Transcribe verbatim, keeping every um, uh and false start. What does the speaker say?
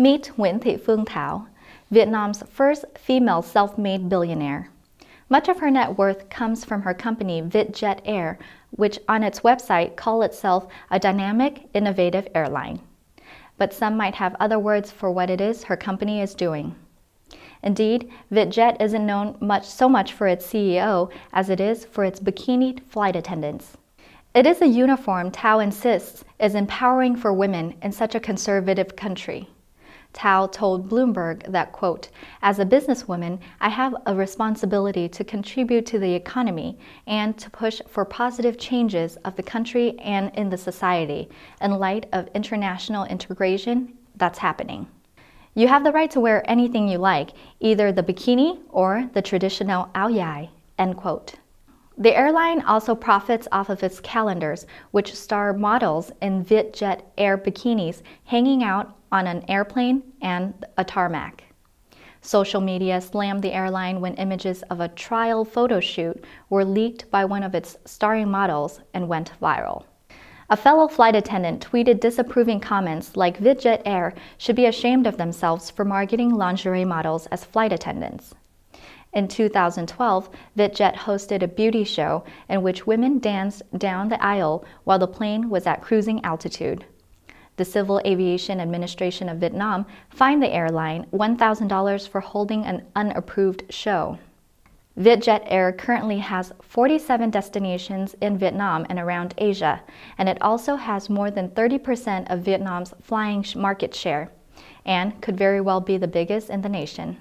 Meet Nguyen Thi Phuong Thao, Vietnam's first female self-made billionaire. Much of her net worth comes from her company VietJet Air, which on its website calls itself a dynamic, innovative airline. But some might have other words for what it is her company is doing. Indeed, VietJet isn't known much so much for its C E O as it is for its bikinied flight attendants. It is a uniform Thao insists is empowering for women in such a conservative country. Thao told Bloomberg that, quote, "As a businesswoman, I have a responsibility to contribute to the economy and to push for positive changes of the country and in the society in light of international integration that's happening. You have the right to wear anything you like, either the bikini or the traditional ao dai," end quote. The airline also profits off of its calendars, which star models in VietJet Air bikinis hanging out on an airplane and a tarmac. Social media slammed the airline when images of a trial photo shoot were leaked by one of its starring models and went viral. A fellow flight attendant tweeted disapproving comments like VietJet Air should be ashamed of themselves for marketing lingerie models as flight attendants. In two thousand twelve, VietJet hosted a beauty show in which women danced down the aisle while the plane was at cruising altitude. The Civil Aviation Administration of Vietnam fined the airline one thousand dollars for holding an unapproved show. VietJet Air currently has forty-seven destinations in Vietnam and around Asia, and it also has more than thirty percent of Vietnam's flying market share, and could very well be the biggest in the nation.